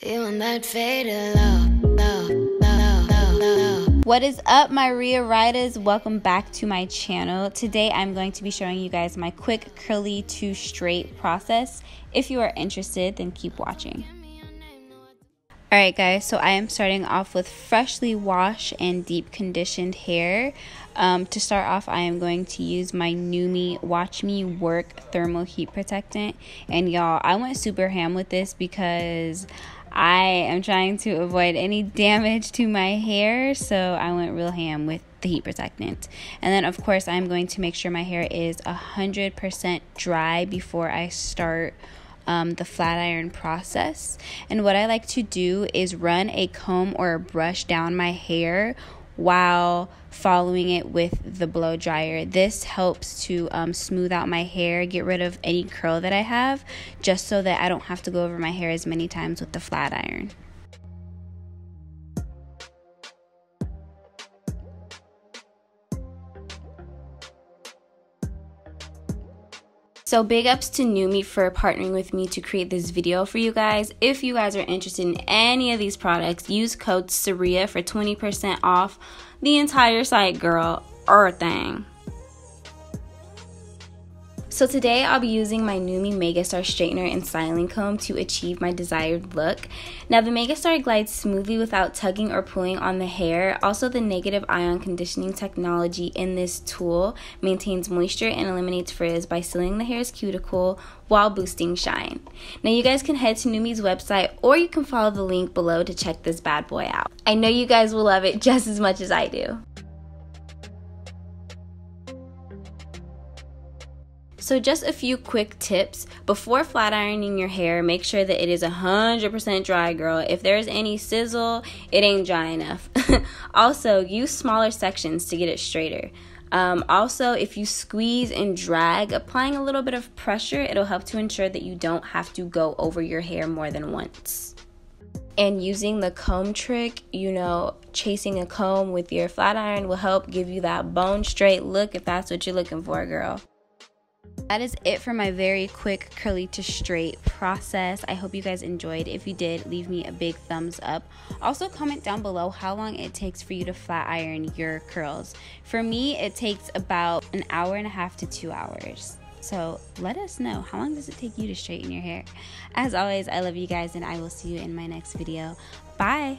You and that fatal love. What is up, my Rhea Riders? Welcome back to my channel. Today I'm going to be showing you guys my quick curly to straight process. If you are interested, then keep watching. Alright guys, so I am starting off with freshly washed and deep conditioned hair. To start off, I am going to use my NuMe Watch Me Work Thermal Heat Protectant. And y'all, I went super ham with this because I am trying to avoid any damage to my hair, so I went real ham with the heat protectant. And then of course, I'm going to make sure my hair is 100% dry before I start the flat iron process. And what I like to do is run a comb or a brush down my hair while following it with the blow dryer. This helps to smooth out my hair, get rid of any curl that I have, just so that I don't have to go over my hair as many times with the flat iron. So big ups to NuMe for partnering with me to create this video for you guys. If you guys are interested in any of these products, use code Saria for 20% off the entire site, girl, or thing. So today I'll be using my NuMe Megastar Straightener and Styling Comb to achieve my desired look. Now the Megastar glides smoothly without tugging or pulling on the hair. Also, the negative ion conditioning technology in this tool maintains moisture and eliminates frizz by sealing the hair's cuticle while boosting shine. Now you guys can head to NuMe's website, or you can follow the link below to check this bad boy out. I know you guys will love it just as much as I do. So just a few quick tips. Before flat ironing your hair, make sure that it is 100% dry, girl. If there's any sizzle, it ain't dry enough. Also, use smaller sections to get it straighter. Also, if you squeeze and drag, applying a little bit of pressure, it'll help to ensure that you don't have to go over your hair more than once. And using the comb trick, you know, chasing a comb with your flat iron will help give you that bone straight look if that's what you're looking for, girl. That is it for my very quick curly to straight process. I hope you guys enjoyed. If you did, leave me a big thumbs up. Also, comment down below how long it takes for you to flat iron your curls. For me, it takes about 1.5 hours to 2 hours. So let us know, how long does it take you to straighten your hair? As always, I love you guys, and I will see you in my next video. Bye.